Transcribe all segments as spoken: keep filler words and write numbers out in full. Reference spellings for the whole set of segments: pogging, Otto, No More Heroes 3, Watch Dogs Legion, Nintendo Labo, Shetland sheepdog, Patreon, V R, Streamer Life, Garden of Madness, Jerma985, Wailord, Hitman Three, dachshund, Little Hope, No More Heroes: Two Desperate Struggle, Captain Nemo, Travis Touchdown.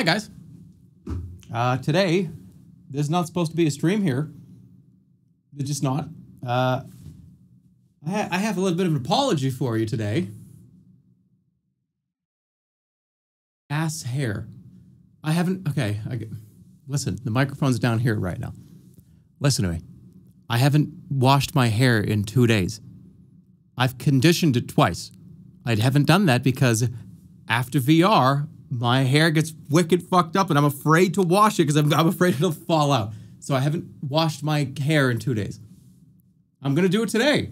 Hi guys. Uh, today, there's not supposed to be a stream here. It's just not. Uh, I, ha I have a little bit of an apology for you today. Ass hair. I haven't, okay, I, listen, the microphone's down here right now. Listen to me. I haven't washed my hair in two days. I've conditioned it twice. I haven't done that because after V R, my hair gets wicked fucked up and I'm afraid to wash it because I'm, I'm afraid it'll fall out. So I haven't washed my hair in two days. I'm going to do it today.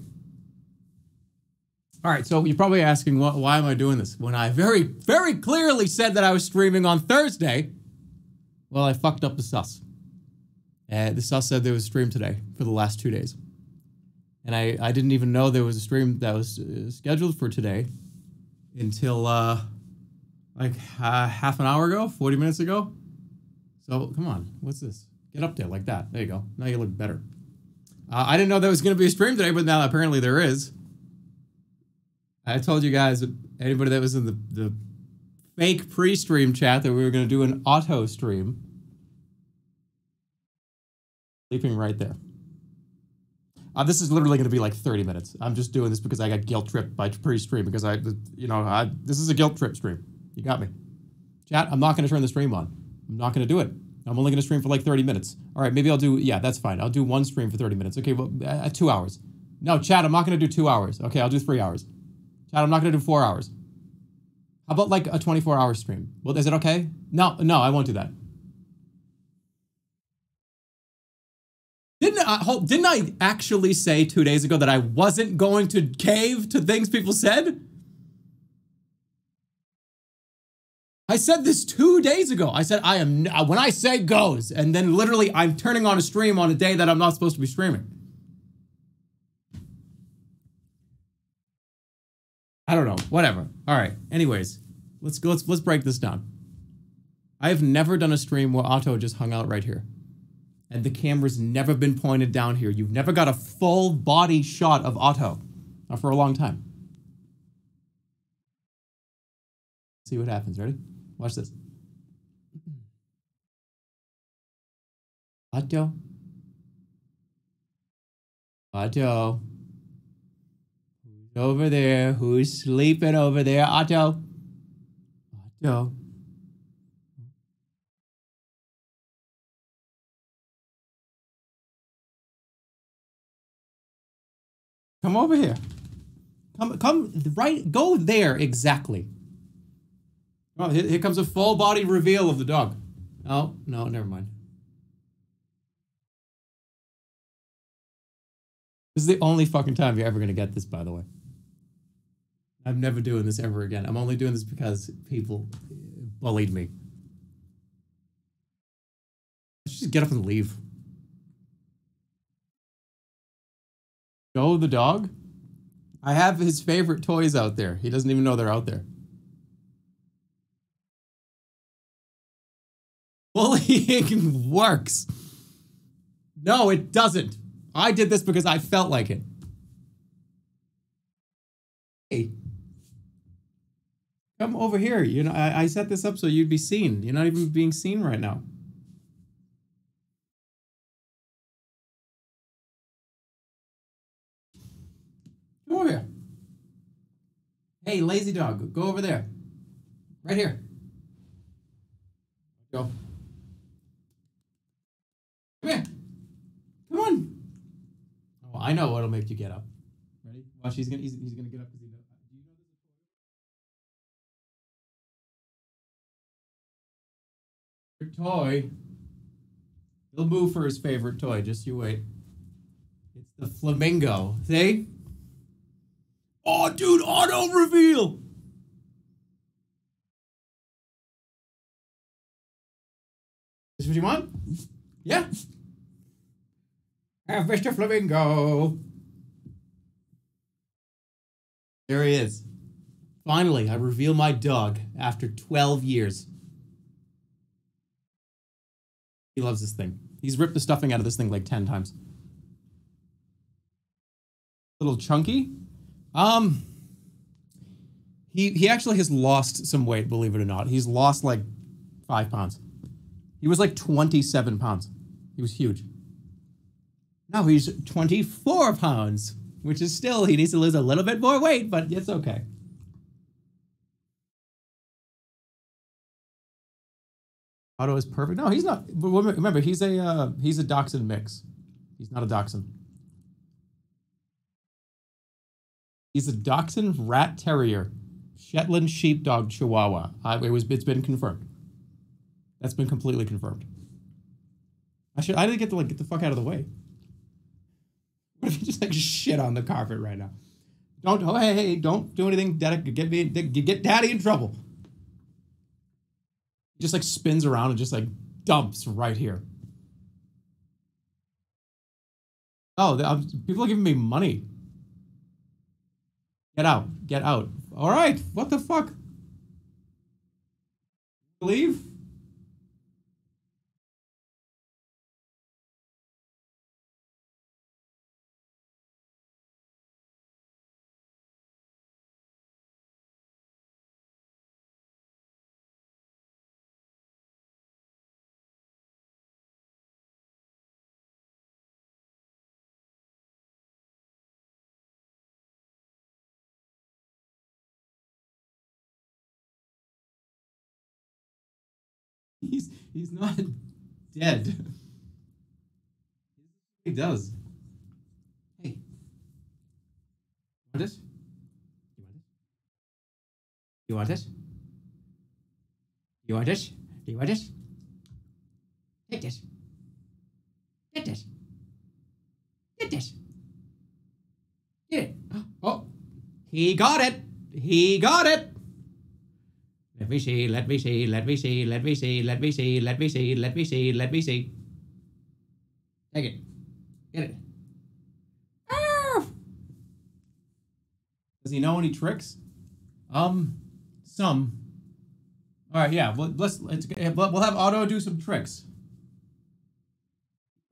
All right, so you're probably asking, wh why am I doing this? When I very, very clearly said that I was streaming on Thursday, well, I fucked up the sus. Uh, the sus said there was a stream today for the last two days. And I, I didn't even know there was a stream that was uh, scheduled for today until uh, like uh, half an hour ago, forty minutes ago. So come on, what's this? Get up there like that. There you go. Now you look better. Uh, I didn't know there was going to be a stream today, but now apparently there is. I told you guys, anybody that was in the, the fake pre-stream chat, that we were going to do an Otto stream. Sleeping right there. Uh, this is literally going to be like thirty minutes. I'm just doing this because I got guilt tripped by pre-stream because I, you know, I, this is a guilt trip stream. You got me. Chat, I'm not going to turn the stream on. I'm not going to do it. I'm only going to stream for like thirty minutes. All right, maybe I'll do, yeah, that's fine. I'll do one stream for thirty minutes. Okay, well, uh, two hours. No, chat, I'm not going to do two hours. Okay, I'll do three hours. Chat, I'm not going to do four hours. How about like a twenty-four hour stream? Well, is it okay? No, no, I won't do that. Didn't I, didn't I actually say two days ago that I wasn't going to cave to things people said? I said this two days ago. I said, I am, when I say goes, and then literally I'm turning on a stream on a day that I'm not supposed to be streaming. I don't know, whatever. All right, anyways, let's go, let's, let's break this down. I've never done a stream where Otto just hung out right here. And the camera's never been pointed down here. You've never got a full body shot of Otto for a long time. See what happens, ready? Watch this. Otto. Otto. Over there, who's sleeping over there? Otto. Otto. Come over here. Come, come, right, go there, exactly. Oh, here, here comes a full body reveal of the dog. Oh, no, never mind. This is the only fucking time you're ever gonna get this, by the way. I'm never doing this ever again. I'm only doing this because people bullied me. I should just get up and leave. Go the dog? I have his favorite toys out there. He doesn't even know they're out there. Bullying works. No, it doesn't. I did this because I felt like it. Hey. Come over here. You know, I, I set this up so you'd be seen. You're not even being seen right now. Come over here. Hey, lazy dog, go over there. Right here. Go. Come here. Come on. Oh, I know what'll make you get up. Ready? Watch, he's gonna he's, he's gonna get up because he knows. Your toy. He'll move for his favorite toy, just you wait. It's the flamingo. See? Oh, dude, auto reveal! This is what you want? Yeah. I have Mister Flamingo. There he is. Finally, I reveal my dog after twelve years. He loves this thing. He's ripped the stuffing out of this thing like ten times. Little chunky. Um, he, he actually has lost some weight, believe it or not. He's lost like five pounds. He was like twenty-seven pounds. He was huge. Now he's twenty-four pounds, which is still, he needs to lose a little bit more weight, but it's okay. Otto is perfect. No, he's not. But remember, he's a uh, he's a dachshund mix. He's not a dachshund. He's a dachshund rat terrier, Shetland sheepdog chihuahua. I, it was it's been confirmed. That's been completely confirmed. I should I didn't get to like get the fuck out of the way. What if you just like shit on the carpet right now? Don't oh hey hey don't do anything that could get me get daddy in trouble. Just like spins around and just like dumps right here. Oh, the, um, people are giving me money. Get out, get out. All right, what the fuck? Leave? He's, he's not dead. He does. Hey. You want it? You want it? You want it? Do you want it? Take it. Get it. Get it. Get it. Oh. He got it. He got it. Let me see, let me see, let me see, let me see, let me see, let me see, let me see, let me see. Take it. Get it. Ah! Does he know any tricks? Um, some. All right, yeah, well, let's, let's, we'll have Otto do some tricks.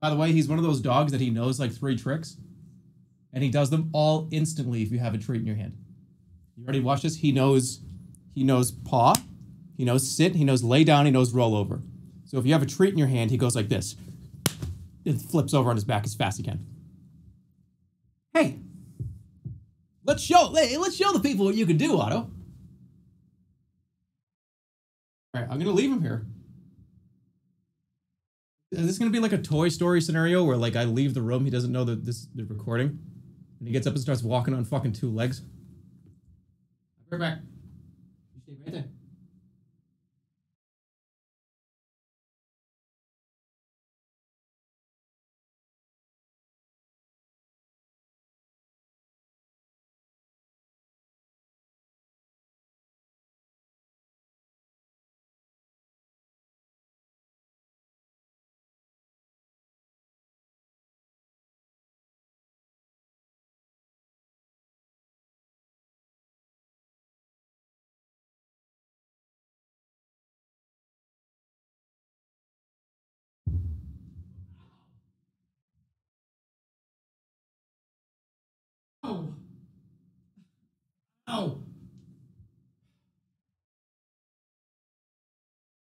By the way, he's one of those dogs that he knows like three tricks, and he does them all instantly if you have a treat in your hand. You already watched this? He knows... He knows paw, he knows sit, he knows lay down, he knows roll over. So if you have a treat in your hand, he goes like this. It flips over on his back as fast as he can. Hey, let's show, let's show the people what you can do, Otto. All right, I'm gonna leave him here. Is this gonna be like a Toy Story scenario where like I leave the room, he doesn't know that this they're recording, and he gets up and starts walking on fucking two legs? I'll be right back. Right there. Ow. Ow.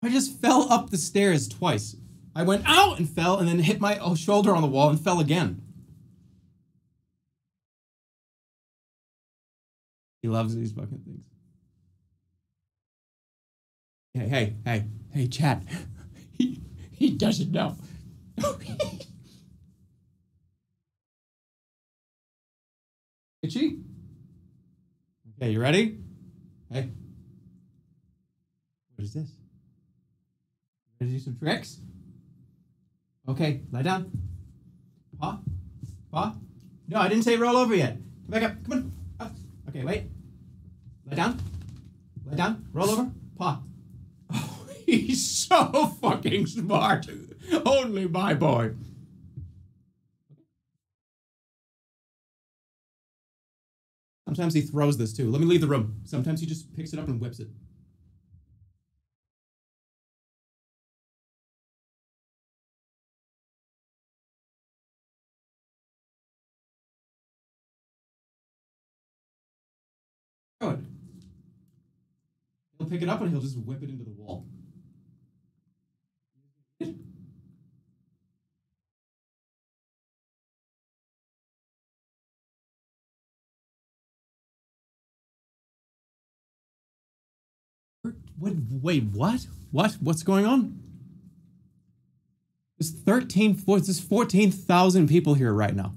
I just fell up the stairs twice. I went out and fell and then hit my shoulder on the wall and fell again. He loves these fucking things. Hey, hey, hey, hey, Chad. He, he doesn't know. Itchy? Okay, you ready? Hey. What is this? Ready to do some tricks? Okay, lie down. Paw? Paw? No, I didn't say roll over yet. Come back up. Come on. Up. Okay, wait. Lie down. Lie down. Roll over. Paw. Oh, he's so fucking smart. Only my boy. Sometimes he throws this too. Let me leave the room. Sometimes he just picks it up and whips it. He'll pick it up and he'll just whip it into the wall. What, wait, what? What? What's going on? There's thirteen, there's fourteen thousand people here right now.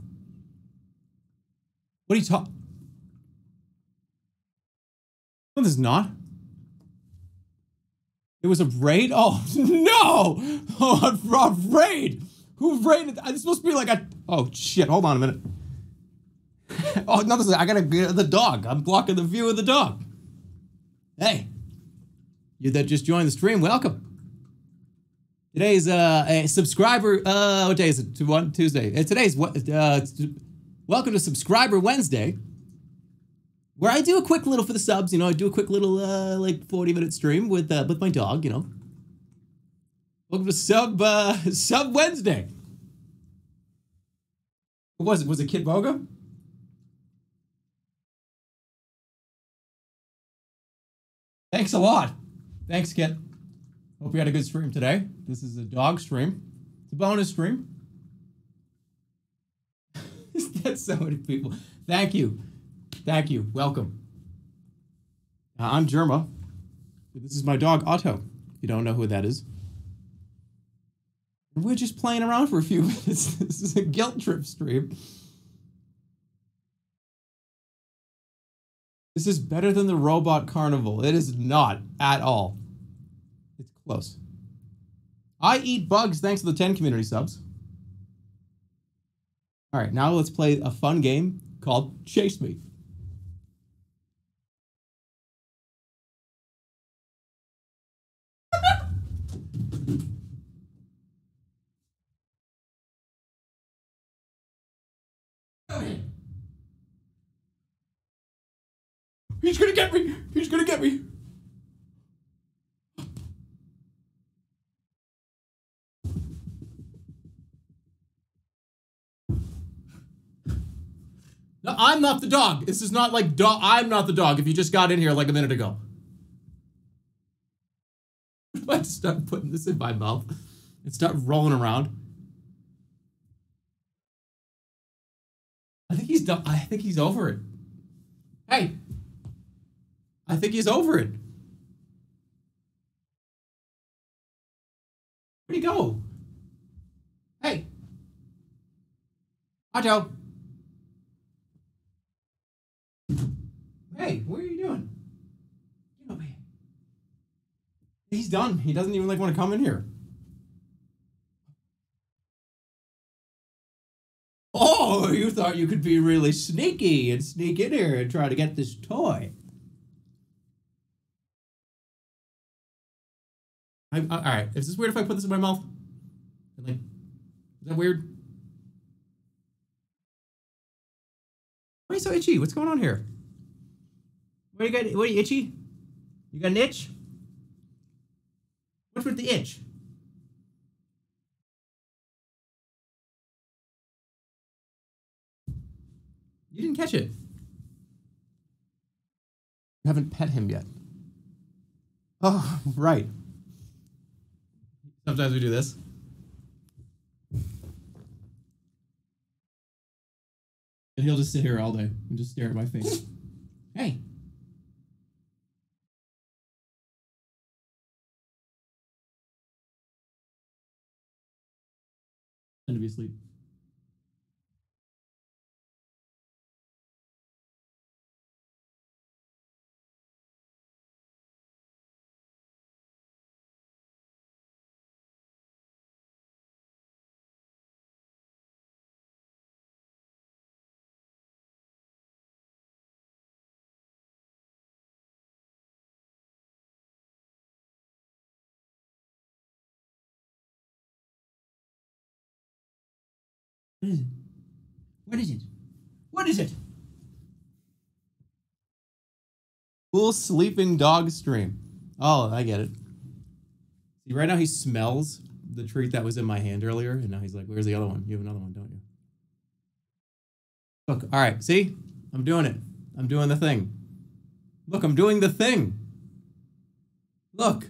What are you talking? No, there's not. It was a raid? Oh, no! Oh, a, a raid! Who raided? It's supposed to be like a... Oh, shit. Hold on a minute. Oh, no, this is, I gotta get the dog. I'm blocking the view of the dog. Hey. You that just joined the stream, welcome. Today's uh, a subscriber... Uh, what day is it? One, Tuesday. Uh, today's... Uh, welcome to Subscriber Wednesday. Where I do a quick little for the subs, you know, I do a quick little, uh, like, forty minute stream with, uh, with my dog, you know. Welcome to Sub, uh, Sub Wednesday. What was it? Was it Kid Boga? Thanks a lot. Thanks, Kit. Hope you had a good stream today. This is a dog stream. It's a bonus stream. That's so many people. Thank you. Thank you. Welcome. Uh, I'm Germa. This is my dog, Otto. You don't know who that is. We're just playing around for a few minutes. This is a guilt trip stream. This is better than the Robot Carnival. It is not at all. It's close. I eat bugs thanks to the ten community subs. All right, now let's play a fun game called Chase Me. He's gonna get me! He's gonna get me! No, I'm not the dog. This is not like dog. I'm not the dog if you just got in here like a minute ago. If I start putting this in my mouth and start rolling around. I think he's done. I think he's over it. Hey! I think he's over it. Where'd he go? Hey. Otto. Hey, what are you doing? Get over here. He's done. He doesn't even like want to come in here. Oh, you thought you could be really sneaky and sneak in here and try to get this toy. I, I, all right, is this weird if I put this in my mouth? Like, is that weird? Why are you so itchy? What's going on here? What are you got? What are you itchy? You got an itch? What's with the itch? You didn't catch it. You haven't pet him yet. Oh, right. Sometimes we do this. And he'll just sit here all day and just stare at my face. Hey. Tend to be asleep. What is it? What is it? What is it? Cool sleeping dog stream. Oh, I get it. See, right now he smells the treat that was in my hand earlier, and now he's like, where's the other one? You have another one, don't you? Look, all right, see? I'm doing it. I'm doing the thing. Look, I'm doing the thing. Look.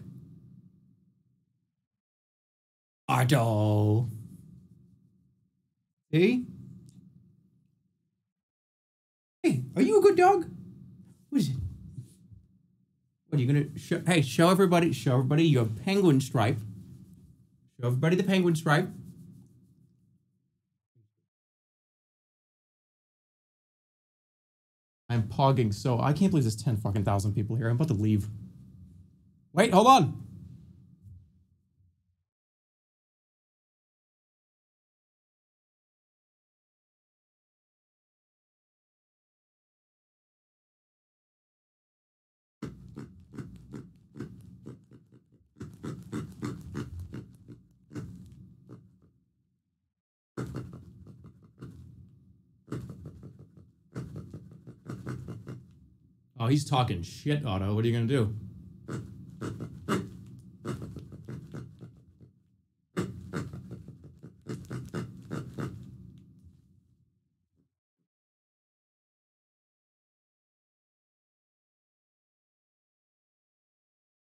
Otto. Hey? Hey, are you a good dog? What is it? What are you gonna show? Hey, show everybody, show everybody your penguin stripe. Show everybody the penguin stripe. I'm pogging, so I can't believe there's ten fucking thousand people here. I'm about to leave. Wait, hold on. Oh, he's talking shit, Otto. What are you gonna do?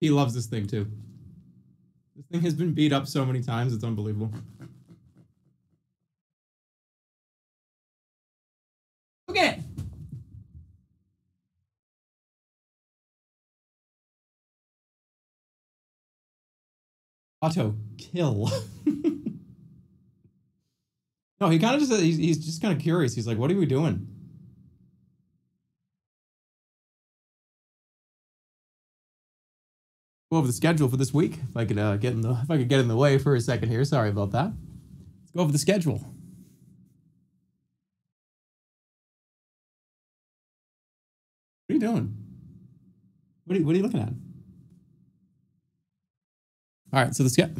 He loves this thing too. This thing has been beat up so many times, it's unbelievable. Look at it! Otto, kill. No, he kind of just, he's, he's just kind of curious. He's like, what are we doing? Go over the schedule for this week. If I could uh, get in the, if I could get in the way for a second here. Sorry about that. Let's go over the schedule. What are you doing? What are, what are you looking at? All right, so the schedule.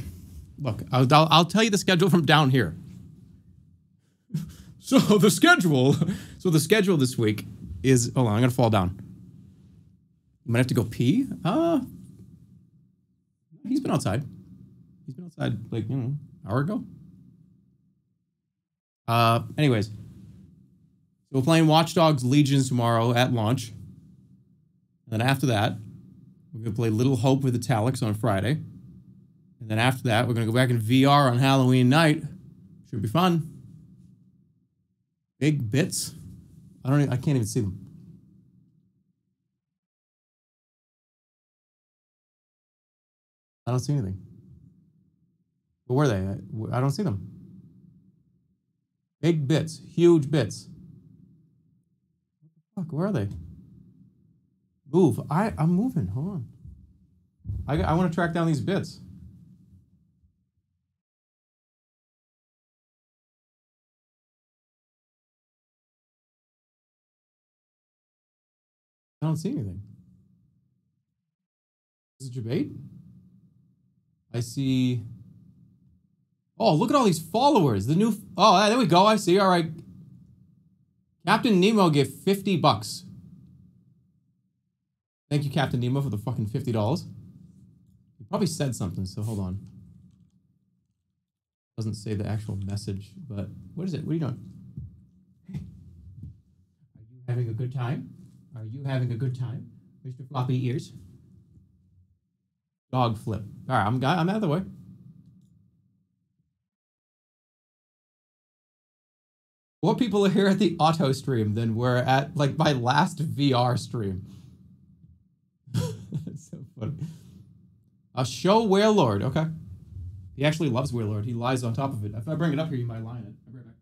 Look, I'll, I'll, I'll tell you the schedule from down here. So the schedule, so the schedule this week is, hold on, I'm gonna fall down. I'm gonna have to go pee. Uh, he's been outside. He's been outside like, you know, an hour ago. Uh, anyways, so we're playing Watch Dogs Legion tomorrow at launch. And then after that, we're gonna play Little Hope with Italics on Friday. And then after that, we're going to go back in V R on Halloween night. Should be fun. Big bits. I don't even, I can't even see them. I don't see anything. Where were they? I, I don't see them. Big bits. Huge bits. What the fuck? Where are they? Move. I, I'm moving. Hold on. I, I want to track down these bits. I don't see anything. Is it Jabate? I see. Oh, look at all these followers. The new. Oh, there we go. I see. All right. Captain Nemo gave fifty bucks. Thank you, Captain Nemo, for the fucking fifty dollars. He probably said something, so hold on. Doesn't say the actual message, but what is it? What are you doing? Hey. Are you having a good time? Are you having a good time, Mister Floppy Ears? Dog flip. All right, I'm I'm out of the way. More people are here at the Otto stream than were at like my last V R stream. That's so funny. A show Wailord. Okay. He actually loves Wailord. He lies on top of it. If I bring it up here, you might lie on it. I'll bring it back.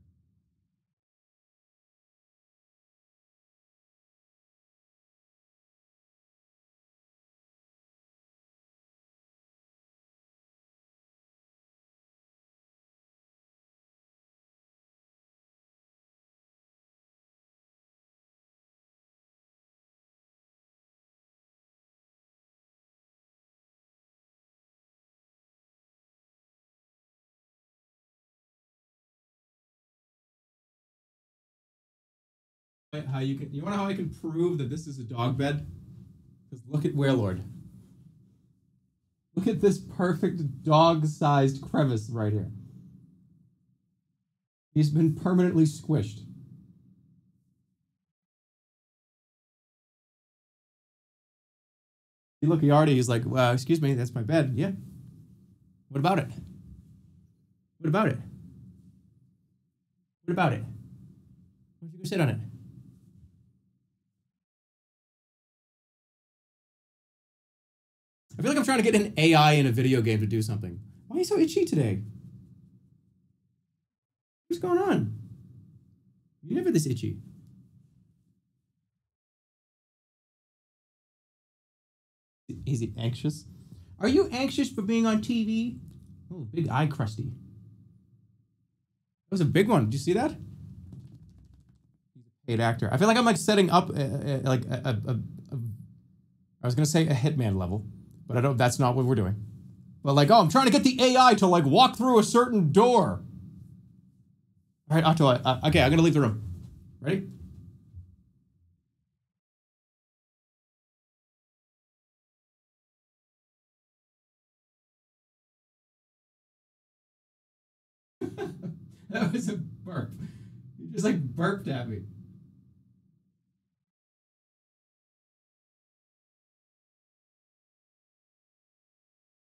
How you can you want to know how I can prove that this is a dog bed? Because look at Wailord. Look at this perfect dog-sized crevice right here. He's been permanently squished. You look, he already he's like, well, excuse me, that's my bed. Yeah. What about it? What about it? What about it? Why don't you go sit on it? I feel like I'm trying to get an A I in a video game to do something. Why are you so itchy today? What's going on? You're never this itchy. Is he anxious? Are you anxious for being on T V? Oh, big eye crusty. That was a big one. Did you see that? Paid actor. I feel like I'm like setting up a, a, like a, a, a, a. I was gonna say a Hitman level, but I don't. That's not what we're doing. But like, oh, I'm trying to get the A I to like walk through a certain door. All right, Otto. Uh, okay, I'm gonna leave the room. Ready? That was a burp. You just like burped at me.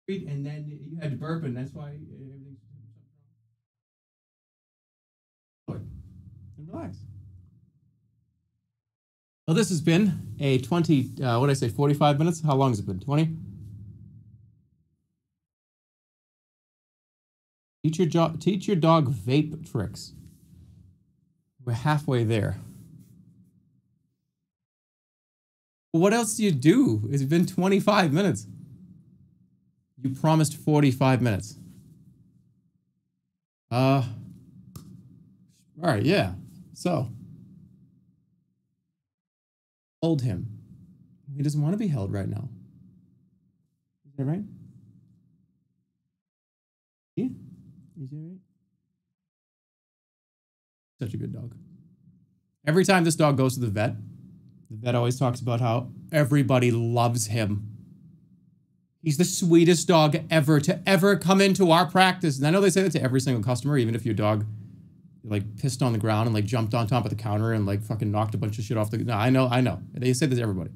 And then you had to burp, and that's why everything's wrong. And relax. Well, this has been a twenty. Uh, what did I say? Forty-five minutes. How long has it been? Twenty. Teach your, teach your dog vape tricks. We're halfway there. What else do you do? It's been twenty-five minutes. You promised forty-five minutes. Uh, all right, yeah. So, hold him. He doesn't want to be held right now. Is that right? Yeah. Such a good dog. Every time this dog goes to the vet, the vet always talks about how everybody loves him. He's the sweetest dog ever to ever come into our practice. And I know they say that to every single customer, even if your dog like pissed on the ground and like jumped on top of the counter and like fucking knocked a bunch of shit off the. No, I know, I know. They say this to everybody.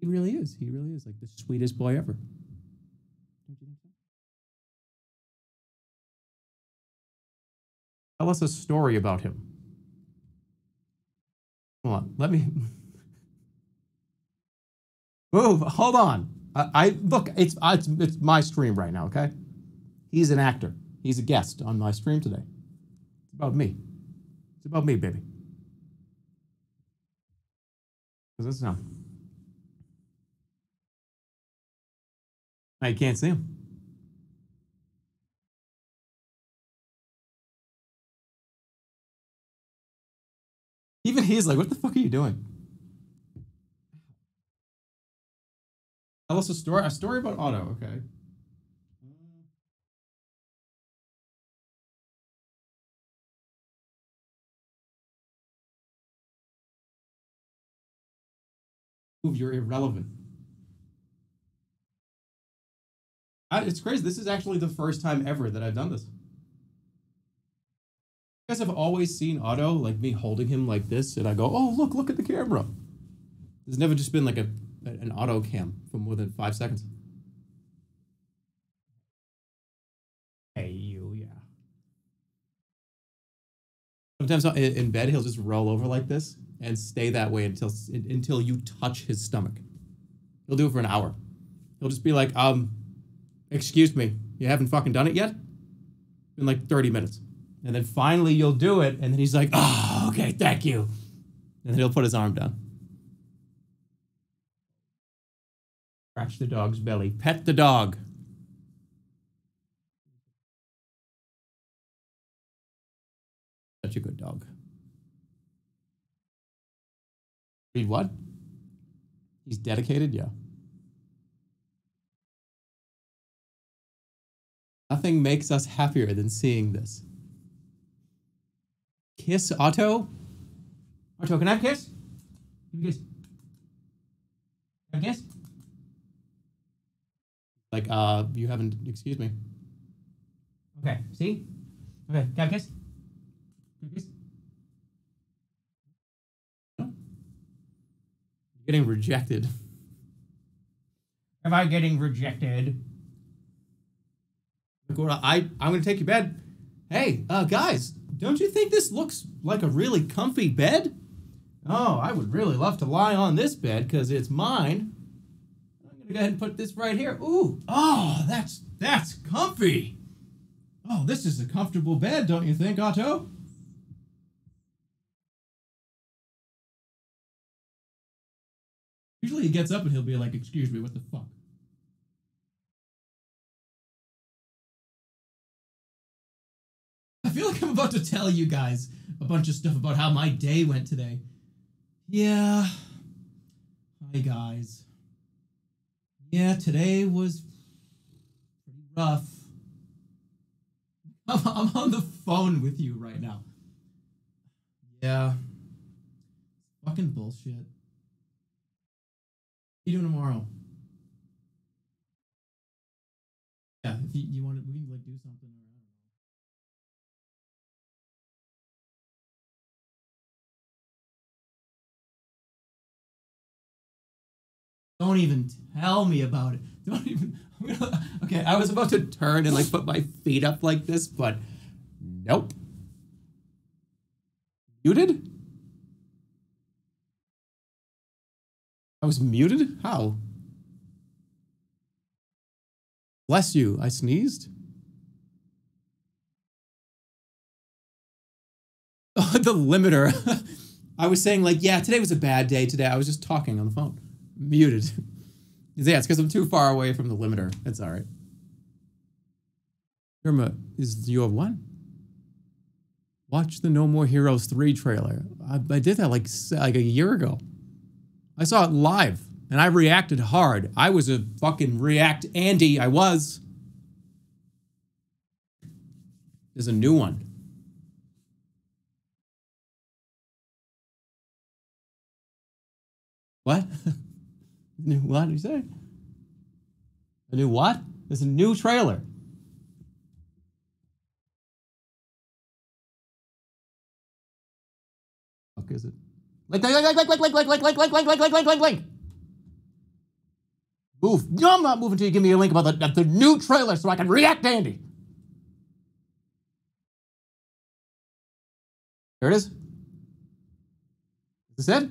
He really is. He really is like the sweetest boy ever. Tell us a story about him. Hold on, let me move. Hold on. I, I look. It's I, it's it's my stream right now. Okay, he's an actor. He's a guest on my stream today. It's about me. It's about me, baby. How's this sound? Now you can't see him. Even he's like, what the fuck are you doing? Tell us a story, a story about Otto, okay. You're irrelevant. I, it's crazy, this is actually the first time ever that I've done this. You guys have always seen Otto, like me holding him like this, and I go, oh, look, look at the camera. There's never just been like a an Otto cam for more than five seconds. Hey, you, yeah. Sometimes in bed, he'll just roll over like this and stay that way until until you touch his stomach. He'll do it for an hour. He'll just be like, um, excuse me, you haven't fucking done it yet? In like thirty minutes. And then finally you'll do it, and then he's like, oh, okay, thank you. And then he'll put his arm down. Scratch the dog's belly. Pet the dog. Such a good dog. Read what? He's dedicated? Yeah. Nothing makes us happier than seeing this. Kiss Otto. Otto, can I have a kiss? Give me a kiss. Have a kiss? Like, uh, you haven't, excuse me. Okay, see? Okay, can I have a kiss? Can I have a kiss? No? You're getting rejected. Am I getting rejected? I, I'm gonna take your bed. Hey, uh, guys. Don't you think this looks like a really comfy bed? Oh, I would really love to lie on this bed because it's mine. I'm going go ahead and put this right here. Ooh, oh, that's that's comfy. Oh, this is a comfortable bed, don't you think, Otto? Usually he gets up and he'll be like, excuse me, what the fuck? I feel like I'm about to tell you guys a bunch of stuff about how my day went today. Yeah. Hi, guys. Yeah, today was pretty rough. I'm, I'm on the phone with you right now. Yeah. Fucking bullshit. You doing tomorrow? Yeah, if you, you want to, we can like do something. Don't even tell me about it. Don't even. I'm gonna, okay, I was about to turn and like put my feet up like this, but nope. Muted? I was muted? How? Bless you, I sneezed. Oh, the limiter. I was saying like, yeah, today was a bad day today. I was just talking on the phone. Muted. Yeah, it's because I'm too far away from the limiter. That's all right. Irma, is you have one? Watch the No More Heroes three trailer. I, I did that like like a year ago. I saw it live, and I reacted hard. I was a fucking React Andy, I was. There's a new one. What? New what did you say? A new what? There's a new trailer. What is it? Like, like, like, like, like, like, like, like, like, like, like, like, like, like, like, like. Move. No, I'm not moving till you give me a link about the, the new trailer so I can react, Andy. There it is. Is this it?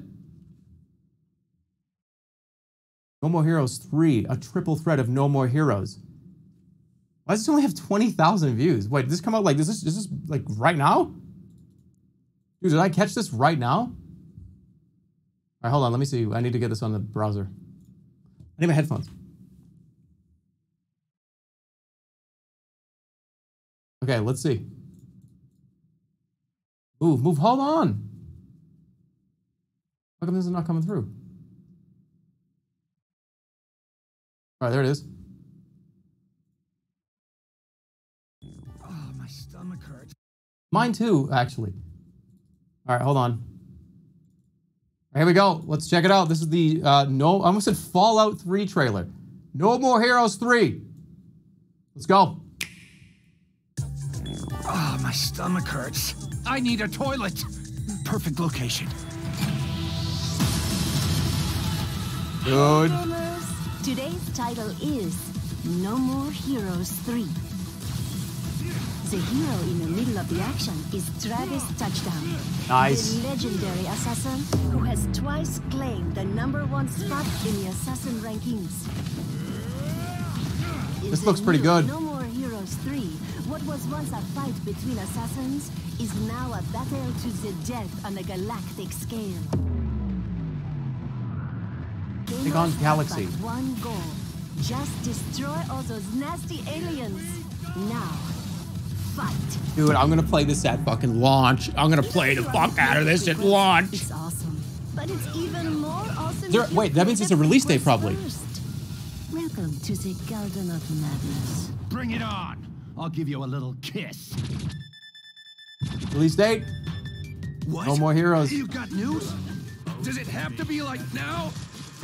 No More Heroes three, a triple threat of No More Heroes. Why does this only have twenty thousand views? Wait, did this come out like, is this, is this like right now? Dude, did I catch this right now? All right, hold on, let me see. I need to get this on the browser. I need my headphones. Okay, let's see. Move, move, hold on. How come this is not coming through? All right, there it is. Oh, my stomach hurts. Mine too, actually. All right, hold on. Here we go. Let's check it out. This is the, uh, no, I almost said Fallout three trailer. No More Heroes three. Let's go. Ah, oh, my stomach hurts. I need a toilet. Perfect location. Dude. Today's title is No More Heroes three. The hero in the middle of the action is Travis Touchdown. Nice. The legendary assassin who has twice claimed the number one spot in the assassin rankings. This looks pretty good. No More Heroes three, what was once a fight between assassins, is now a battle to the death on a galactic scale. Take on Galaxy. One goal. Just destroy all those nasty aliens. Now. Dude, I'm gonna play this at fucking launch. I'm gonna play the fuck out of this at launch. It's awesome, but it's even more awesome. There, wait, that means it's a release date, probably. Welcome to the Garden of Madness. Bring it on! I'll give you a little kiss. Release date? What? No More Heroes. You got news? Does it have to be like now?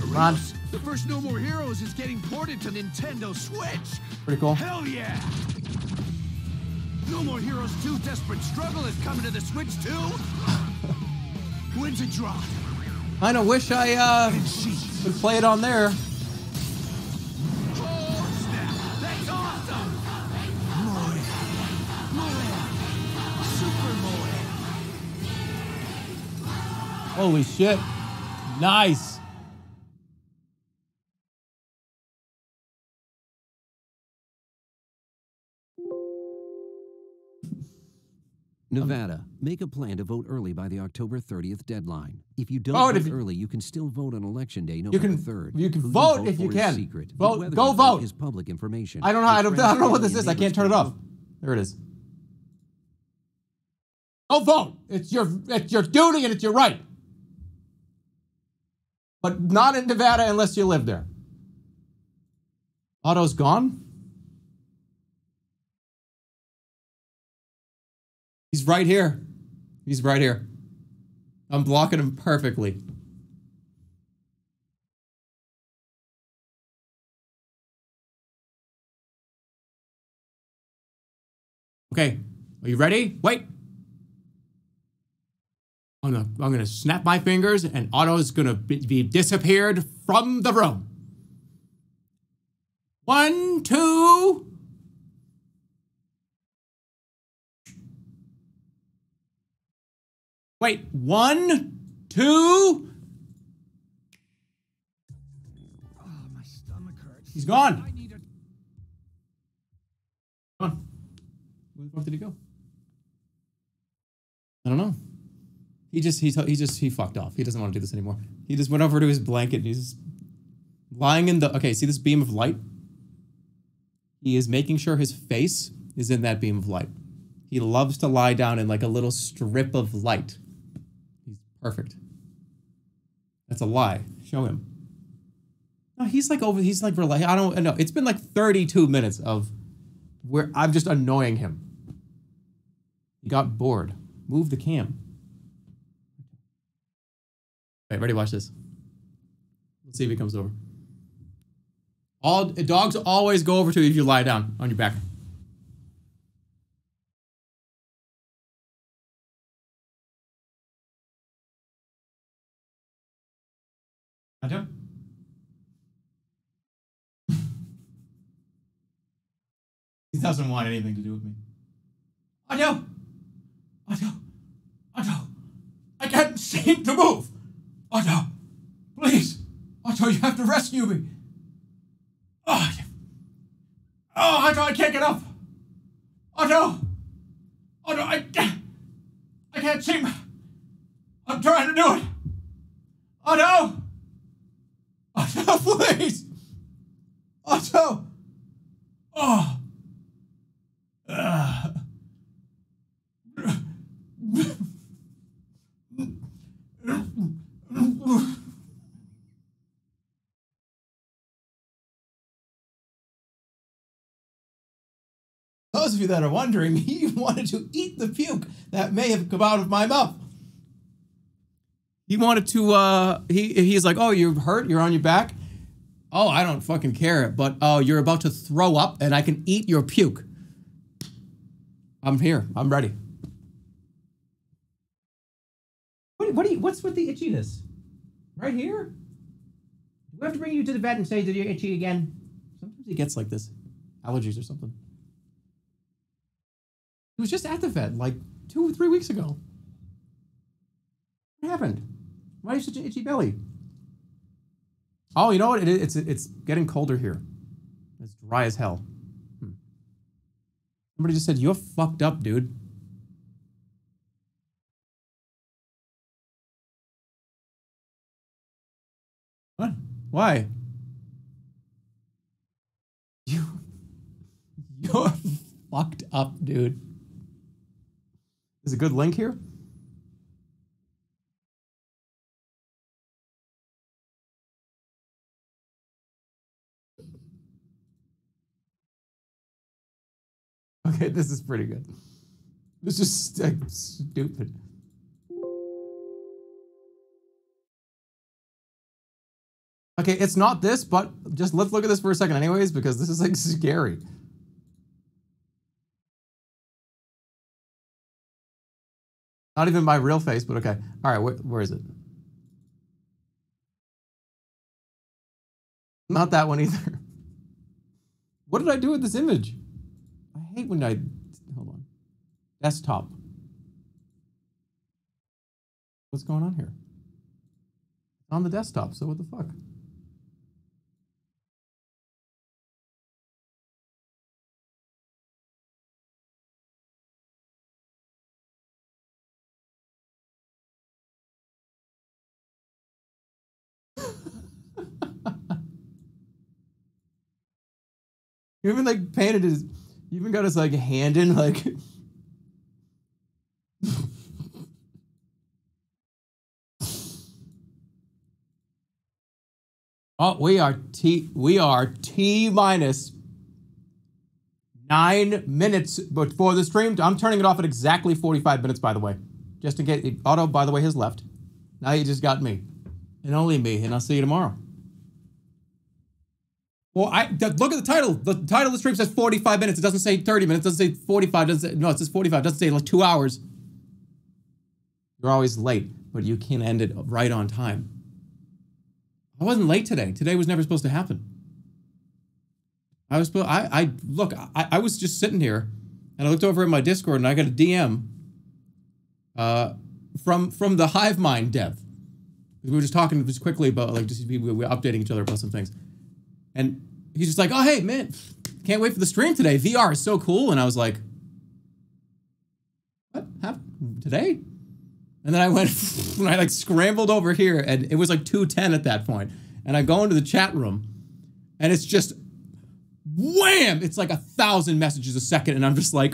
Ron. The first No More Heroes is getting ported to Nintendo Switch. Pretty cool. Hell yeah! No More Heroes two Desperate Struggle is coming to the Switch too? When's it drop? I know, wish I uh, could play it on there. Oh, snap. That's awesome! Moe. Moe. Super Moe. Holy shit. Nice. Nevada, make a plan to vote early by the October thirtieth deadline. If you don't oh, vote if you, early, you can still vote on election day, November third. You can vote, vote if you can. Secret. Vote, go vote. Is public information. I don't know. I don't, I don't know what this is. I can't turn it off. There it is. Go vote. It's your it's your duty and it's your right. But not in Nevada unless you live there. Otto's gone. He's right here. He's right here. I'm blocking him perfectly. Okay, are you ready? Wait. I'm gonna, I'm gonna snap my fingers and Otto's gonna be, be disappeared from the room. One, two. Wait, one, two. Oh, my stomach hurts. He's gone. I need a... Come on. Where the fuck did he go? I don't know. He just, he, he just, he fucked off. He doesn't want to do this anymore. He just went over to his blanket and he's lying in the, okay, see this beam of light? He is making sure his face is in that beam of light. He loves to lie down in like a little strip of light. He's perfect. That's a lie. Show him. No, he's like over, he's like, relax. I don't know. It's been like thirty-two minutes of where I'm just annoying him. He got bored. Move the cam. All right, ready, watch this. Let's see if he comes over. All dogs always go over to you if you lie down on your back. I do. He doesn't want anything to do with me. I do. I do. I do. I can't seem to move. Otto, please, Otto, you have to rescue me. Oh, oh, Otto, I can't get up. Otto, Otto, I can't, I can't see my, I'm trying to do it. Otto, Otto, please, Otto, oh, uh. Those of you that are wondering, he wanted to eat the puke that may have come out of my mouth. He wanted to, uh, he, he's like, oh, you're hurt, you're on your back. Oh, I don't fucking care, but oh, uh, you're about to throw up and I can eat your puke. I'm here, I'm ready. What, what do you, what's with the itchiness? Right here? Do we have to bring you to the vet and say that you're itchy again? Sometimes he gets like this, allergies or something. He was just at the vet like two or three weeks ago. What happened? Why are you such an itchy belly? Oh, you know what? It, it's it's getting colder here. It's dry as hell. Hmm. Somebody just said, you're fucked up, dude. What? Why? You, you're fucked up, dude. Is a good link here? Okay, this is pretty good. This is like, stupid. Okay, it's not this, but just let's look at this for a second anyways, because this is like scary. Not even my real face, but okay. All right, wh where is it? Not that one either. What did I do with this image? I hate when I, hold on. Desktop. What's going on here? It's on the desktop, so what the fuck? You even like painted his, you even got his like hand in like. Oh, we are T, we are T minus nine minutes before the stream. I'm turning it off at exactly forty-five minutes, by the way. Just to get, Otto, by the way, has left. Now you just got me, and only me, and I'll see you tomorrow. Well, I, look at the title. The title of the stream says forty-five minutes. It doesn't say thirty minutes. It doesn't say forty-five. It doesn't say, no, it says forty-five. It doesn't say like two hours. You're always late, but you can end it right on time. I wasn't late today. Today was never supposed to happen. I was, I, I look, I, I was just sitting here and I looked over at my Discord and I got a D M uh, from from the Hive Mind dev. We were just talking just quickly about, like, just we were updating each other about some things. And he's just like, oh, hey, man, can't wait for the stream today. V R is so cool. And I was like, what happened today? And then I went and I like scrambled over here and it was like two ten at that point. And I go into the chat room and it's just wham! It's like a thousand messages a second and I'm just like.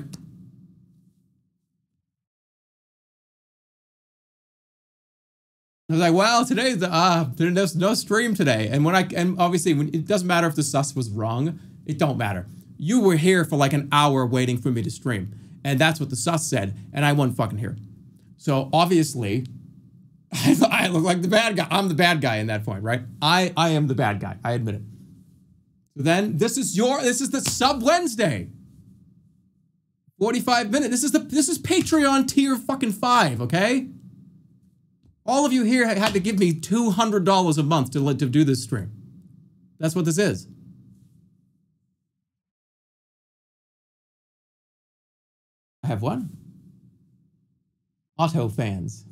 I was like, well, today's the, uh, there's no stream today. And when I, and obviously when, it doesn't matter if the sus was wrong, it don't matter. You were here for like an hour waiting for me to stream. And that's what the sus said. And I wasn't fucking here. So obviously, I, I look like the bad guy. I'm the bad guy in that point, right? I, I am the bad guy. I admit it. So then this is your, this is the sub Wednesday. forty-five minutes. This is the, this is Patreon tier fucking five, okay? All of you here had to give me two hundred dollars a month to, to do this stream. That's what this is. I have one. Otto fans.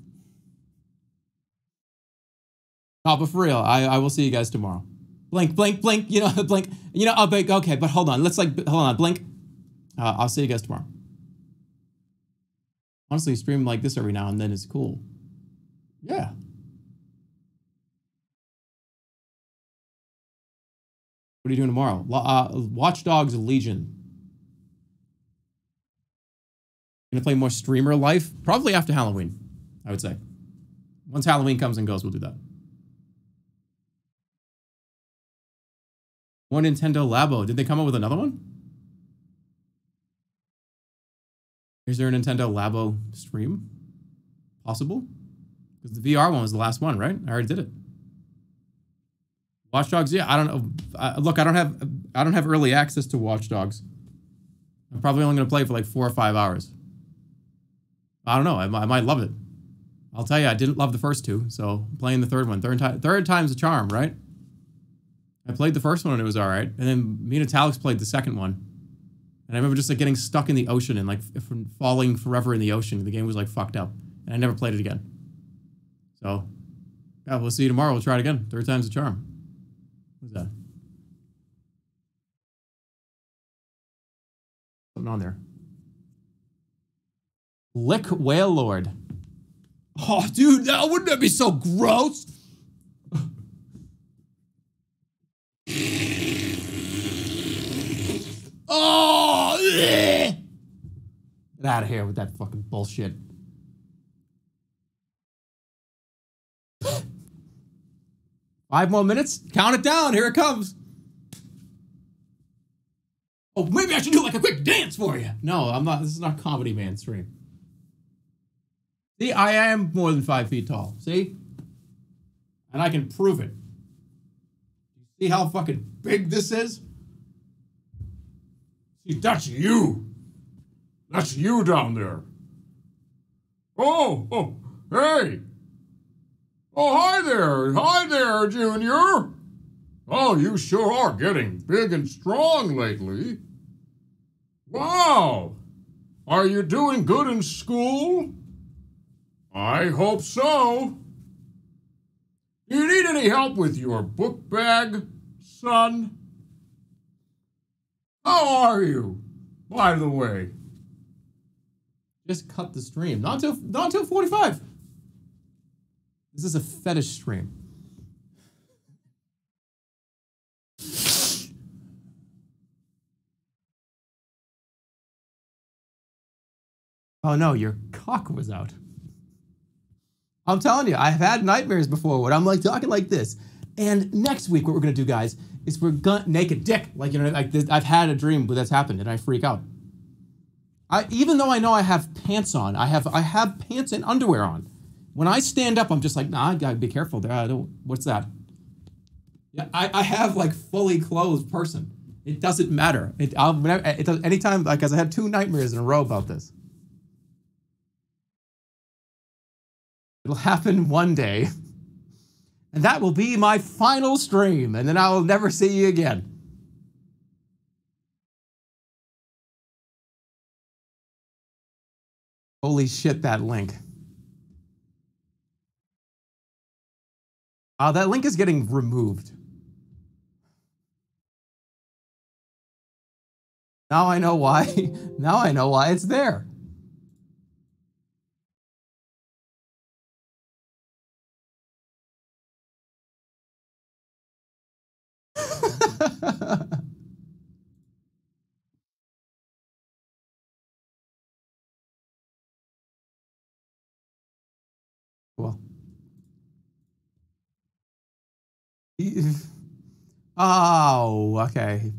Oh, but for real, I, I will see you guys tomorrow. Blink, blink, blink, you know, blink, you know, I'll blink, okay, but hold on, let's like, hold on, blink. Uh, I'll see you guys tomorrow. Honestly, stream like this every now and then is cool. Yeah. What are you doing tomorrow? Uh, Watch Dogs Legion. Gonna play more Streamer Life? Probably after Halloween, I would say. Once Halloween comes and goes, we'll do that. More Nintendo Labo. Did they come up with another one? Is there a Nintendo Labo stream? Possible? Because the V R one was the last one, right? I already did it. Watch Dogs, yeah, I don't know. I, look, I don't have I don't have early access to Watch Dogs. I'm probably only gonna play for like four or five hours. I don't know. I, I might love it. I'll tell you, I didn't love the first two, so I'm playing the third one. Third time, third time's a charm, right? I played the first one and it was all right, and then me and Italics played the second one, and I remember just like getting stuck in the ocean and like from falling forever in the ocean. The game was like fucked up, and I never played it again. So, yeah, we'll see you tomorrow. We'll try it again. Third time's a charm. What's that? Something on there. Lick Wailord. Oh, dude, now wouldn't that be so gross? Oh! Bleh. Get out of here with that fucking bullshit. Five more minutes. Count it down. Here it comes. Oh, maybe I should do like a quick dance for you. No, I'm not. This is not comedy man stream. See, I am more than five feet tall. See? And I can prove it. See how fucking big this is? See, that's you. That's you down there. Oh, oh, hey. Oh, hi there. Hi there, Junior. Oh, you sure are getting big and strong lately. Wow. Are you doing good in school? I hope so. Do you need any help with your book bag, son? How are you, by the way? Just cut the stream. Not till, not till forty-five. This is a fetish stream. Oh no, your cock was out. I'm telling you, I've had nightmares before when I'm like talking like this. And next week, what we're gonna do, guys, is we're gonna naked dick. Like, you know, like this, I've had a dream where that's happened and I freak out. I, even though I know I have pants on, I have I have pants and underwear on. When I stand up, I'm just like, nah, I gotta be careful there. I don't, what's that? Yeah, I, I have like fully clothed person. It doesn't matter. It, I'll, whenever, it does, anytime, like, because I had two nightmares in a row about this. It'll happen one day. And that will be my final stream. And then I will never see you again. Holy shit, that link. Uh, that link is getting removed. Now I know why. Now I know why it's there. Well, oh, okay.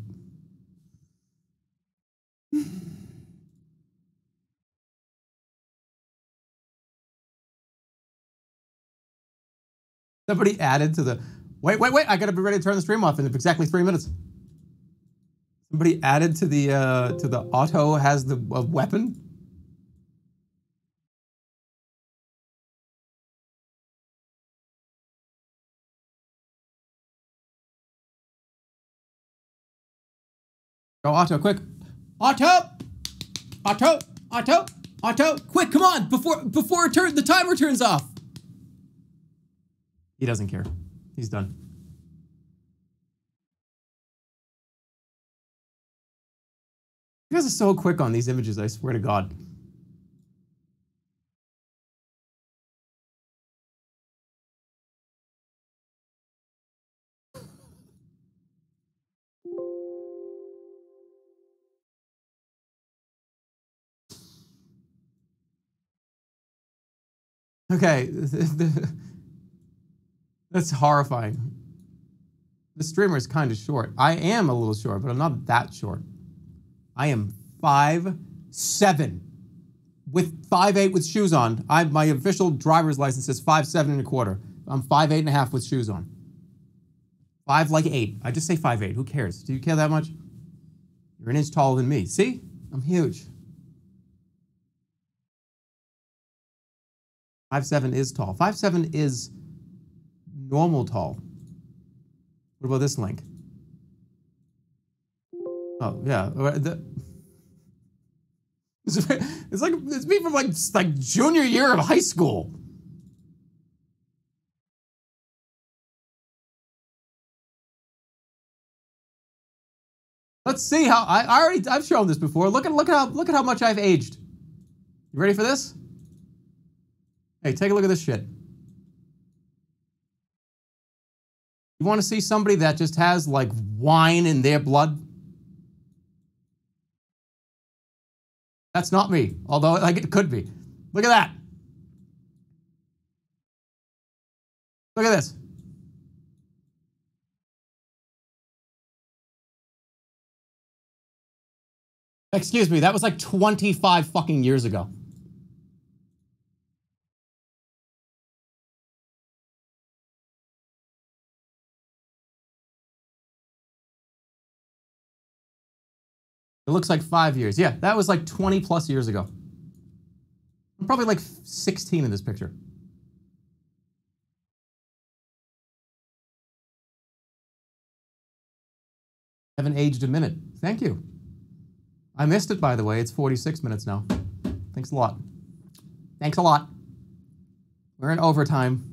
Somebody added to the wait, wait, wait, I gotta be ready to turn the stream off in exactly three minutes. Somebody added to the uh, to the Otto has the uh, weapon. Go Otto, quick. Otto! Otto! Otto! Otto! Quick, come on! Before before it turn, the timer turns off! He doesn't care. He's done. You guys are so quick on these images, I swear to God. Okay. That's horrifying. The streamer is kind of short. I am a little short, but I'm not that short. I am five seven with five eight with shoes on. I, my official driver's license says five seven and a quarter. I'm five eight and a half with shoes on. Five like eight. I just say five eight. Who cares? Do you care that much? You're an inch taller than me. See? I'm huge. five seven is tall. five seven is normal tall. What about this link? Oh, yeah. The, it's, it's like, it's me from like, like junior year of high school. Let's see how, I, I already, I've shown this before. Look at, look at how, look at how much I've aged. You ready for this? Hey, take a look at this shit. You want to see somebody that just has like wine in their blood? That's not me, although like it could be. Look at that. Look at this. Excuse me, that was like twenty-five fucking years ago. It looks like five years. Yeah, that was like twenty plus years ago. I'm probably like sixteen in this picture. Haven't aged a minute. Thank you. I missed it, by the way. It's forty-six minutes now. Thanks a lot. Thanks a lot. We're in overtime.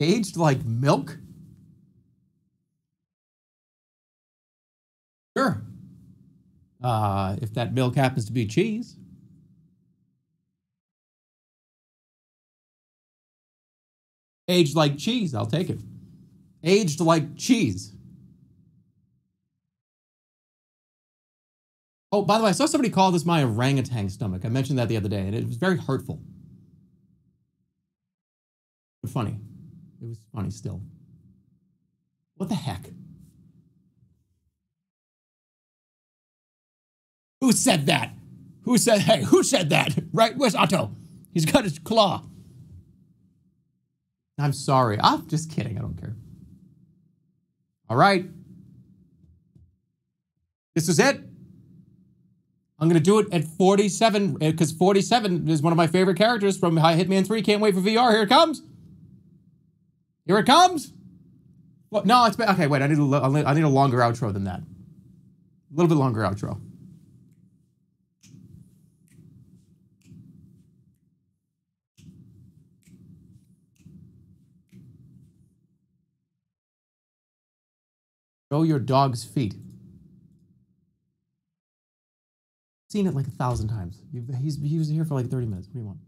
Aged like milk? Sure. Uh, if that milk happens to be cheese. Aged like cheese, I'll take it. Aged like cheese. Oh, by the way, I saw somebody call this my orangutan stomach. I mentioned that the other day, and it was very hurtful. But funny. It was funny still. What the heck? Who said that? Who said, hey, who said that? Right? Where's Otto? He's got his claw. I'm sorry. I'm just kidding. I don't care. All right. This is it. I'm going to do it at forty-seven, because forty-seven is one of my favorite characters from Hitman three. Can't wait for V R. Here it comes. Here it comes. Well, no, it's been, okay, wait. I need, a, I need a longer outro than that. A little bit longer outro. Show your dog's feet. Seen it like a thousand times. He's, he was here for like thirty minutes. What do you want?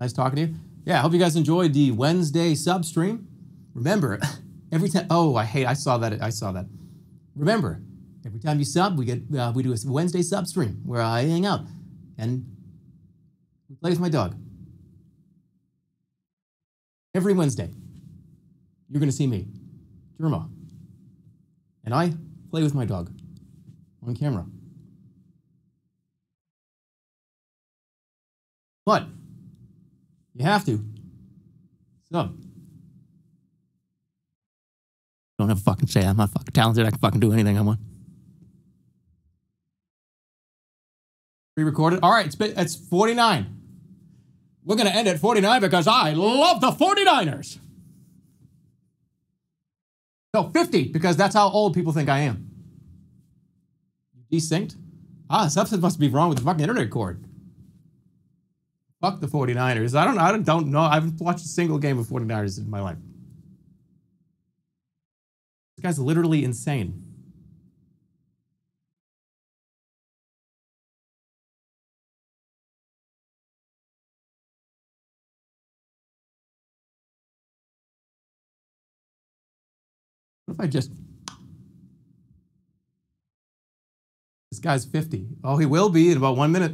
Nice talking to you. Yeah, I hope you guys enjoyed the Wednesday sub stream. Remember, every time. Oh, I hate. I saw that. I saw that. Remember, every time you sub, we get uh, we do a Wednesday sub stream where I hang out and we play with my dog. Every Wednesday, you're gonna see me, Jerma, and I play with my dog on camera. But you have to. So don't ever fucking say I'm not fucking talented. I can fucking do anything I want. Pre-recorded. All right, it's, been, it's forty-nine. We're gonna end at forty-nine because I love the forty-niners. No, fifty because that's how old people think I am. Desynced? Ah, something must be wrong with the fucking internet cord. Fuck the forty-niners. I don't, I don't, don't know. I haven't watched a single game of forty-niners in my life. This guy's literally insane. What if I just... This guy's fifty. Oh, he will be in about one minute.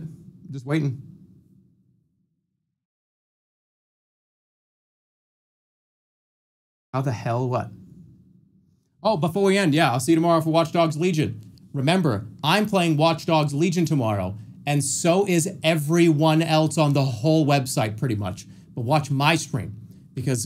Just waiting. How the hell what? Oh, before we end, yeah, I'll see you tomorrow for Watch Dogs Legion. Remember, I'm playing Watch Dogs Legion tomorrow, and so is everyone else on the whole website, pretty much. But watch my stream, because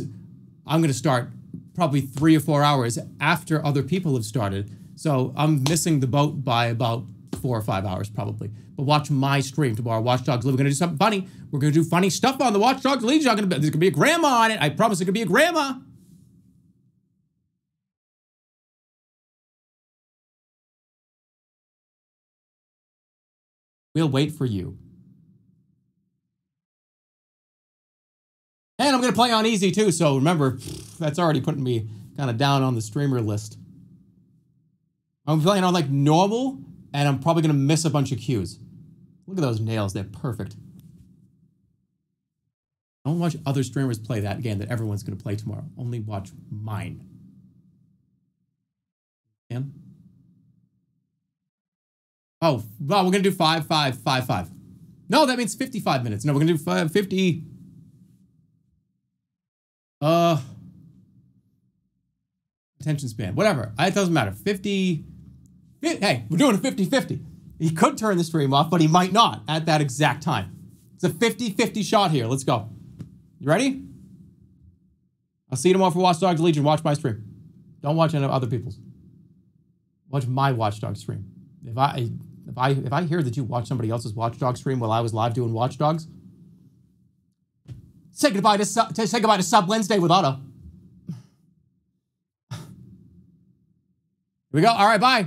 I'm going to start probably three or four hours after other people have started, so I'm missing the boat by about four or five hours, probably. But watch my stream tomorrow, Watch Dogs Legion. We're going to do something funny. We're going to do funny stuff on the Watch Dogs Legion. I'm gonna be, there's going to be a grandma on it. I promise there's going to be a grandma. We'll wait for you. And I'm going to play on easy too, so remember, that's already putting me kind of down on the streamer list. I'm playing on like normal, and I'm probably going to miss a bunch of cues. Look at those nails, they're perfect. Don't watch other streamers play that game that everyone's going to play tomorrow. Only watch mine. And oh, well, we're going to do five, five, five, five. No, that means fifty-five minutes. No, we're going to do five, fifty. Uh, attention span, whatever. It doesn't matter. fifty, fifty hey, we're doing a fifty fifty. He could turn the stream off, but he might not at that exact time. It's a fifty fifty shot here. Let's go. You ready? I'll see you tomorrow for Watch Dogs Legion. Watch my stream. Don't watch any other people's. Watch my Watch Dogs stream. If I if I if I hear that you watch somebody else's Watch Dogs stream while I was live doing Watch Dogs, say goodbye to, to say goodbye to Sub Wednesday with Otto. Here we go. All right, bye.